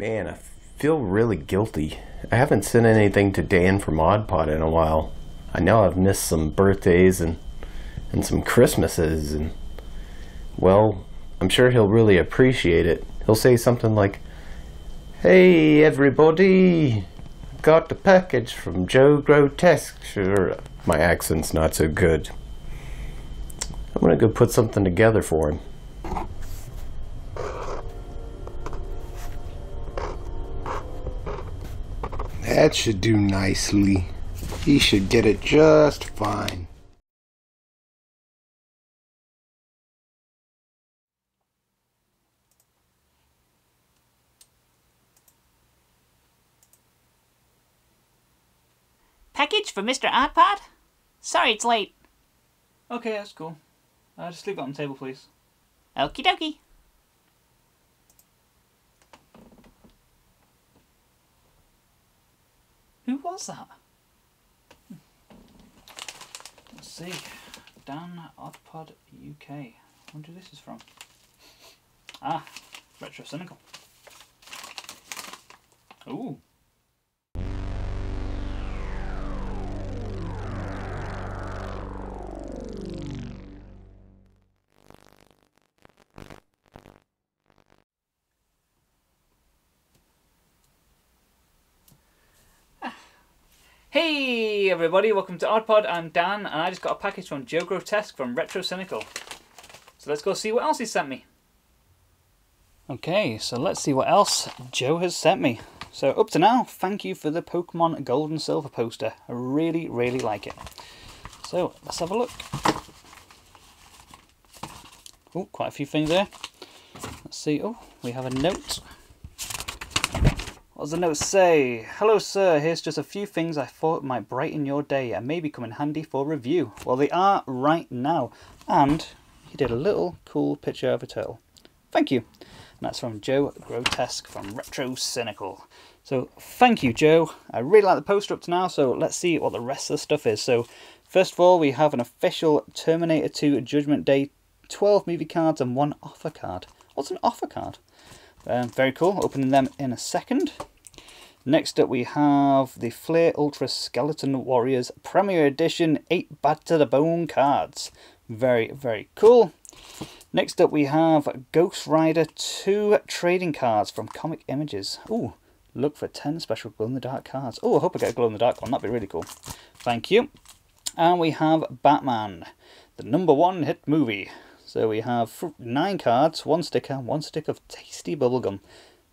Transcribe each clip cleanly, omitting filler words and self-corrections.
Man, I feel really guilty. I haven't sent anything to Dan from OddPod in a while. I know I've missed some birthdays and some Christmases, and well, I'm sure he'll really appreciate it. He'll say something like, "Hey everybody, got the package from Joe Grotesque." Sure, my accent's not so good. I'm gonna go put something together for him. That should do nicely. He should get it just fine. Package for Mr. Oddpod? Sorry it's late. Okay, that's cool. Just leave it on the table, please. Okie dokie. Who was that? Let's see. Dan Oddpod UK. I wonder who this is from. Ah, Retro Cynical. Ooh. Hey everybody, welcome to OddPod. I'm Dan, and I just got a package from Joe Grotesque from Retro Cynical. So let's go see what else he sent me. Okay, so let's see what else Joe has sent me. So up to now, thank you for the Pokemon Gold and Silver poster. I really, really like it. So let's have a look. Oh, quite a few things there. Let's see, oh, we have a note. What does the note say? Hello sir, here's just a few things I thought might brighten your day and maybe come in handy for review. Well, they are right now. And he did a little cool picture of a turtle. Thank you. And that's from Joe Grotesque from Retro Cynical. So thank you, Joe. I really like the poster up to now, so let's see what the rest of the stuff is. So first of all, we have an official Terminator 2 Judgment Day 12 movie cards and one offer card. What's an offer card? Very cool, opening them in a second. Next up we have the Flare Ultra Skeleton Warriors Premier Edition 8 Bad to the Bone cards. Very, very cool. Next up we have Ghost Rider 2 trading cards from Comic Images. Ooh, look for 10 special glow-in-the-dark cards. Oh, I hope I get a glow-in-the-dark one, that'd be really cool. Thank you. And we have Batman, the #1 hit movie. So we have 9 cards, 1 sticker, 1 stick of tasty bubblegum.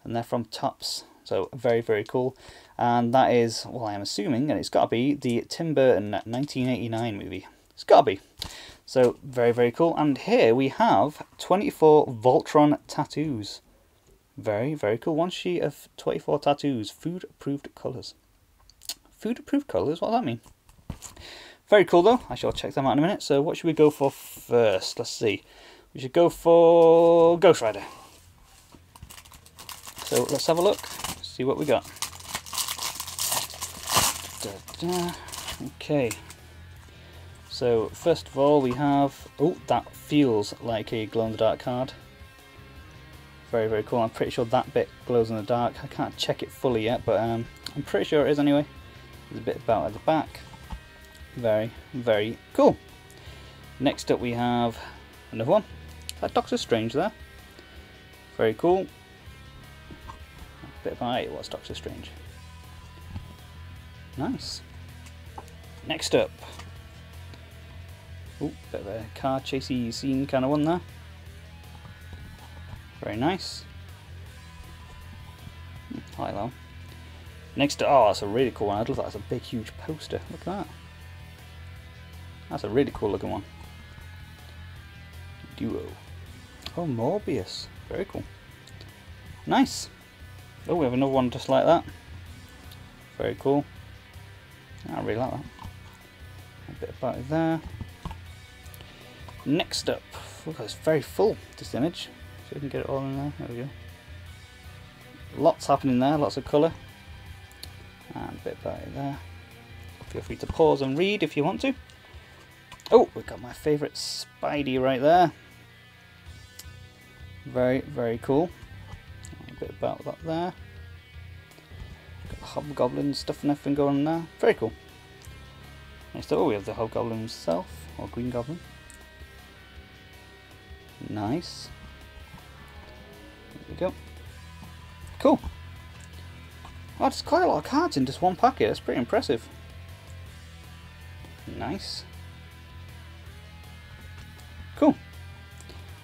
And they're from Topps. So very, very cool. And that is, well, I am assuming, and it's got to be the Tim Burton 1989 movie. It's got to be. So very, very cool. And here we have 24 Voltron tattoos. Very, very cool. One sheet of 24 tattoos. Food-approved colours. Food-approved colours? What does that mean? Very cool though, I shall check them out in a minute. So what should we go for first? Let's see. We should go for Ghost Rider. So let's have a look, see what we got. Okay. So first of all we have, oh, that feels like a glow-in-the-dark card. Very, very cool. I'm pretty sure that bit glows in the dark. I can't check it fully yet, but I'm pretty sure it is anyway. There's a bit about at the back. Very, very cool. Next up we have another one. Is that Doctor Strange there? Very cool. A bit of an eye, what's Doctor Strange? Nice. Next up. Oh, bit of a car chasey scene kind of one there. Very nice. I like that one. Next up, oh, that's a really cool one. I love that. That's a big, huge poster. Look at that. That's a really cool looking one. Duo. Oh, Morbius. Very cool. Nice. Oh, we have another one just like that. Very cool. I really like that. A bit about it there. Next up. Look, it's very full, this image. So we can get it all in there. There we go. Lots happening there. Lots of colour. And a bit about it there. Feel free to pause and read if you want to. Oh, we've got my favourite Spidey right there. Very, very cool. A bit about that there. Hobgoblin stuff and everything going on there. Very cool. Next up, we have the Hobgoblin himself, or Green Goblin. Nice. There we go. Cool. Well, that's quite a lot of cards in just one packet. That's pretty impressive. Nice. Cool.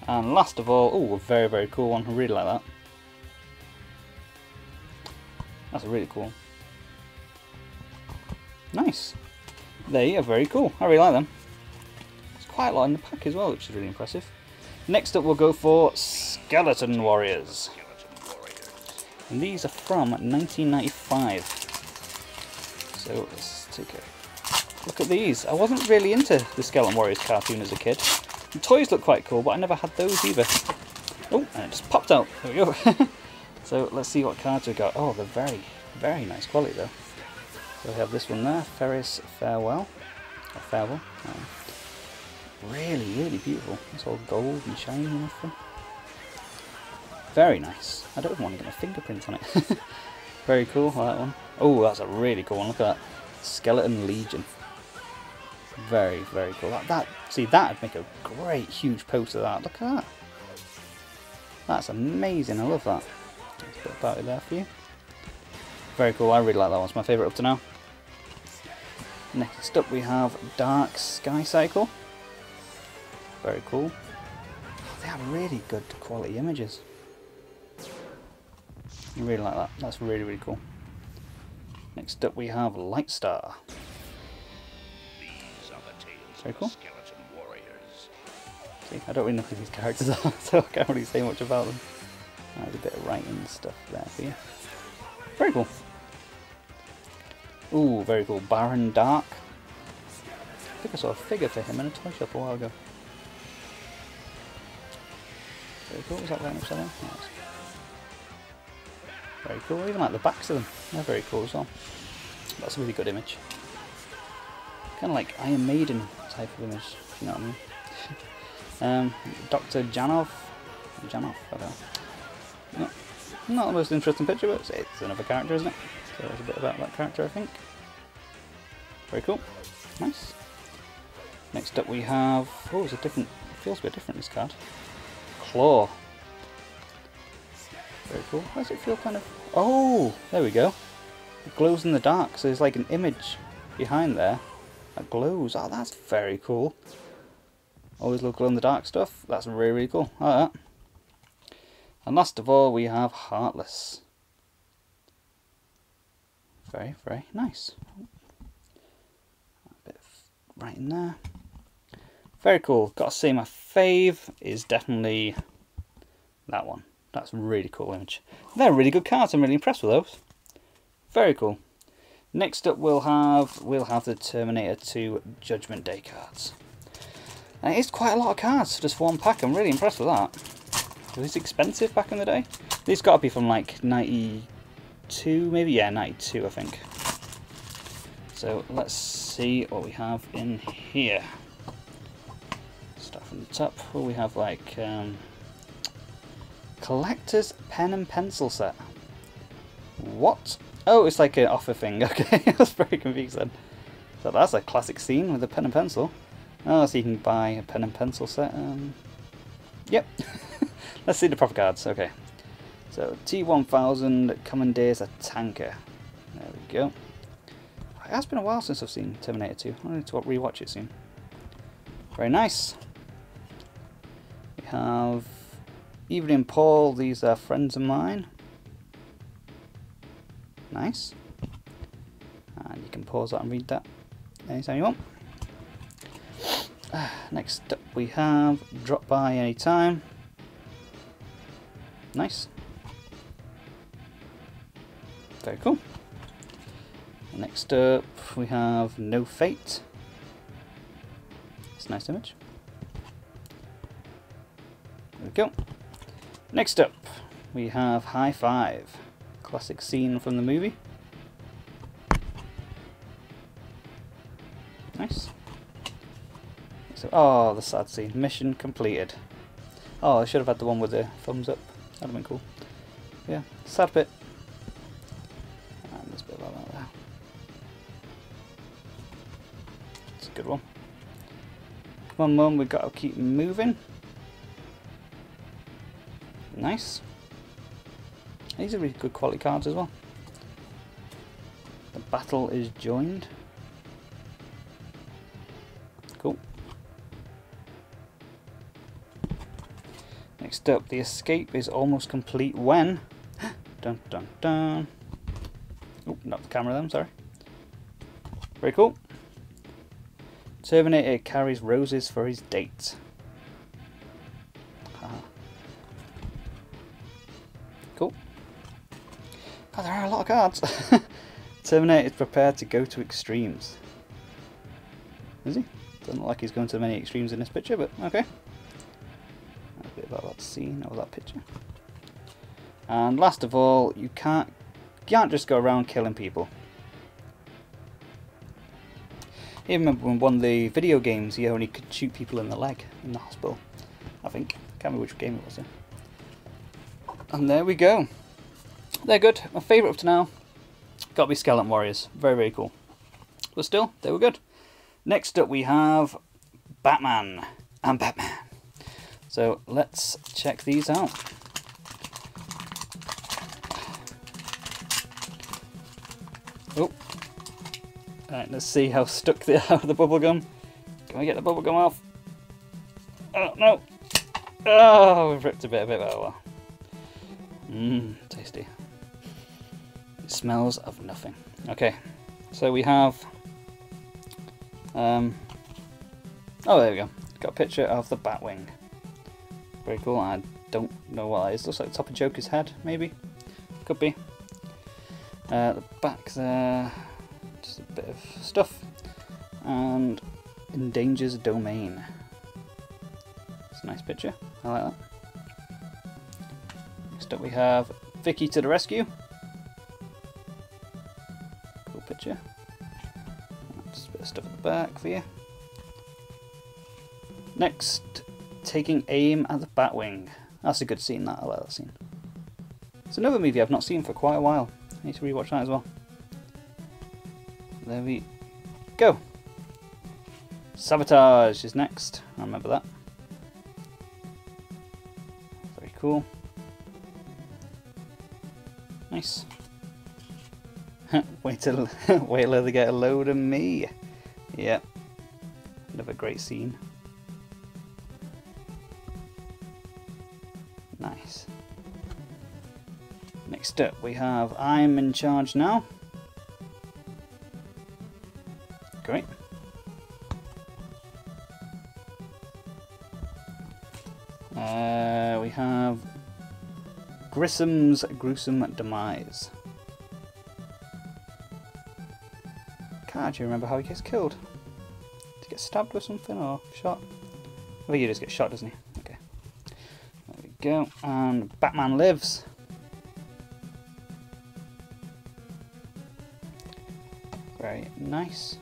And last of all, oh, a very, very cool one. I really like that. That's really cool. Nice. They are very cool. I really like them. There's quite a lot in the pack as well, which is really impressive. Next up, we'll go for Skeleton Warriors. And these are from 1995. So let's take a look at these. I wasn't really into the Skeleton Warriors cartoon as a kid. The toys look quite cool, but I never had those either. Oh, and it just popped out. There we go. So let's see what cards we got. Oh, they're very, very nice quality though. So we have this one there, Ferris Farewell. Or Farewell. Really, really beautiful. It's all gold and shiny and everything. Very nice. I don't even want to get my fingerprint on it. Very cool, I like that one. Oh, that's a really cool one. Look at that. Skeleton Legion. Very, very cool. That see, that'd make a great huge poster. That. Look at that. That's amazing. I love that. Let's put that out there for you. Very cool. I really like that one. It's my favourite up to now. Next up, we have Dark Sky Cycle. Very cool. Oh, they have really good quality images. I really like that. That's really, really cool. Next up, we have Light Star. Very cool. See, I don't really know who these characters are, so I can't really say much about them. There's a bit of writing and stuff there for you. Very cool. Ooh, very cool. Baron Dark. I think I saw a figure for him in a toy shop a while ago. Very cool. Is that right upside down? Nice. Very cool. I even like the backs of them. They're very cool as well. That's a really good image. Kind of like Iron Maiden type of image, if you know what I mean. Dr. Janov. Janov, I don't know. Not the most interesting picture, but it's another character, isn't it? So there's a bit about that character, I think. Very cool. Nice. Next up we have... Oh, it's a different... It feels a bit different, this card. Claw. Very cool. Why does it feel kind of... Oh! There we go. It glows in the dark, so there's like an image behind there that glows. Oh, that's very cool. Always love glow in the dark stuff. That's really, really cool. I like that. And last of all, we have Heartless. Very, very nice. A bit of writing there. Very cool. Got to say, my fave is definitely that one. That's a really cool image. They're really good cards. I'm really impressed with those. Very cool. Next up, we'll have the Terminator 2 Judgment Day cards. And it is quite a lot of cards for just one pack. I'm really impressed with that. It was expensive back in the day. These got to be from like 92, maybe? Yeah, 92, I think. So let's see what we have in here. Start from the top. Well, we have like collector's pen and pencil set. What? Oh, it's like an offer thing. Okay, I was very confused then. So that's a classic scene with a pen and pencil. Oh, so you can buy a pen and pencil set. Yep. Let's see the proper cards, okay. So, T1000, Commanders, a tanker. There we go. It has been a while since I've seen Terminator 2. I need to rewatch it soon. Very nice. We have Eve and Paul, these are friends of mine. Nice. And you can pause that and read that anytime you want. Next up we have Drop By Anytime. Nice. Very cool. Next up we have No Fate. It's a nice image. There we go. Next up we have High Five. Classic scene from the movie. Nice. So, oh, the sad scene. Mission completed. Oh, I should have had the one with the thumbs up. That'd have been cool. Yeah, sad bit. And this bit of blah. It's a good one. Come on, Mum, we've got to keep moving. Nice. These are really good quality cards as well. The battle is joined. Cool. Next up, the escape is almost complete when... dun dun dun. Oh, not the camera then, sorry. Very cool. Terminator carries roses for his date. Cool. Oh, there are a lot of cards. Terminator is prepared to go to extremes. Is he? Doesn't look like he's going to many extremes in this picture, but okay. A bit about that scene or that picture. And last of all, you can't just go around killing people. You remember when one of the video games, you only could shoot people in the leg in the hospital, I think. I can't remember which game it was. Yeah. And there we go. They're good. My favourite up to now. Got to be Skeleton Warriors. Very, very cool. But still, they were good. Next up we have Batman and Batman. So let's check these out. Oh. Alright, let's see how stuck they are with the bubblegum. Can we get the bubblegum off? Oh, no! Oh, we've ripped a bit, oh well. Mmm, tasty. It smells of nothing. Okay, so we have... oh, there we go. Got a picture of the Batwing. Very cool, I don't know what that is. Looks like the top of Joker's head, maybe? Could be. The back there... just a bit of stuff. And Endangers Domain. It's a nice picture. I like that. Next up we have Vicky to the Rescue. Cool picture. Just a bit of stuff at the back for you. Next, Taking Aim at the Batwing. That's a good scene, that. I like that scene. It's another movie I've not seen for quite a while. I need to rewatch that as well. There we go. Sabotage is next. I remember that. Very cool. Nice. wait till they get a load of me. Yeah. Another great scene. Nice. Next up we have I'm in Charge Now. Great. We have Grissom's Gruesome Demise. Can't actually remember how he gets killed. Does he get stabbed with something or shot? I think he just gets shot, doesn't he? Okay. There we go. And Batman Lives. Very nice.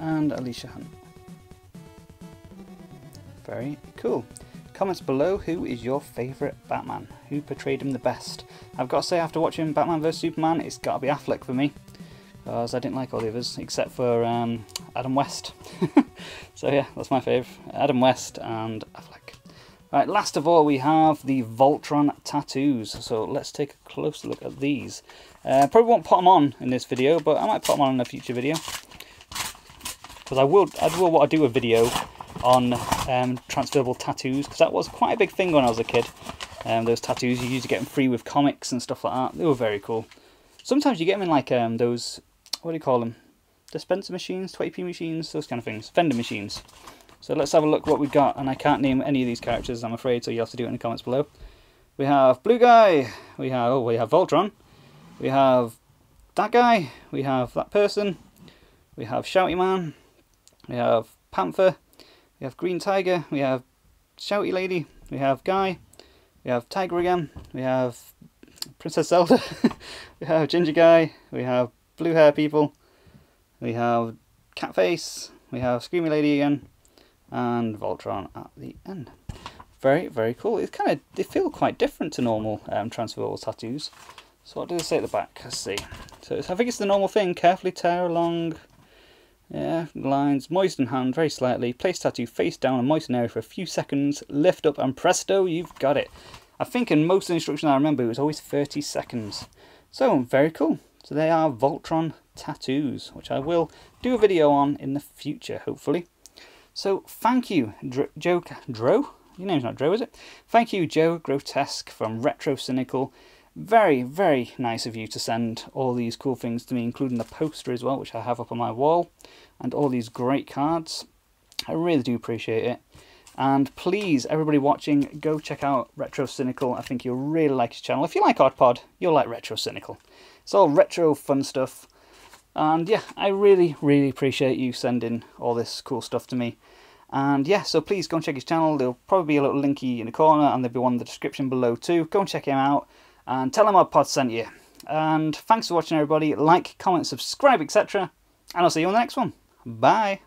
And Alicia Hunt. Very cool. Comments below, who is your favourite Batman? Who portrayed him the best? I've got to say, after watching Batman vs Superman, it's got to be Affleck for me. Because I didn't like all the others, except for Adam West. So yeah, that's my fave. Adam West and Affleck. Right, last of all, we have the Voltron tattoos. So let's take a closer look at these. Probably won't put them on in this video, but I might put them on in a future video. Because I will want to do a video on transferable tattoos, because that was quite a big thing when I was a kid. Those tattoos, you used to get them free with comics and stuff like that. They were very cool. Sometimes you get them in like those, what do you call them? Dispenser machines, 20p machines, those kind of things. Vendor machines. So let's have a look what we've got, and I can't name any of these characters, I'm afraid, so you'll have to do it in the comments below. We have Blue Guy, we have Voltron, we have that guy, we have that person, we have Shouty Man, we have Panther, we have Green Tiger, we have Shouty Lady, we have Guy, we have Tiger again, we have Princess Zelda, we have Ginger Guy, we have Blue Hair People, we have Catface, we have Screamy Lady again, and Voltron at the end. Very, very cool. It's kind of, they feel quite different to normal transferable tattoos. So what do they say at the back? Let's see. So I think it's the normal thing. Carefully tear along lines. Moisten hand very slightly. Place tattoo face down and moisten area for a few seconds. Lift up and presto, you've got it. I think in most of the instructions I remember, it was always 30 seconds. So, very cool. So they are Voltron tattoos, which I will do a video on in the future, hopefully. So, thank you, Joe. Your name's not Joe, is it? Thank you, Joe Grotesque from Retro Cynical. Very, very nice of you to send all these cool things to me, including the poster as well, which I have up on my wall, and all these great cards. I really do appreciate it. And please, everybody watching, go check out Retro Cynical. I think you'll really like his channel. If you like OddPod, you'll like Retro Cynical. It's all retro fun stuff. And yeah, I really, really appreciate you sending all this cool stuff to me. And yeah, so please go and check his channel. There'll probably be a little linky in the corner, and there'll be one in the description below too. Go and check him out and tell him OddPod sent you. And thanks for watching, everybody. Like, comment, subscribe, etc. And I'll see you on the next one. Bye.